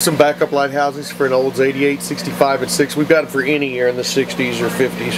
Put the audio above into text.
Some backup light housings for an Olds 88, 65, and 6. We've got it for any year in the 60s or 50s.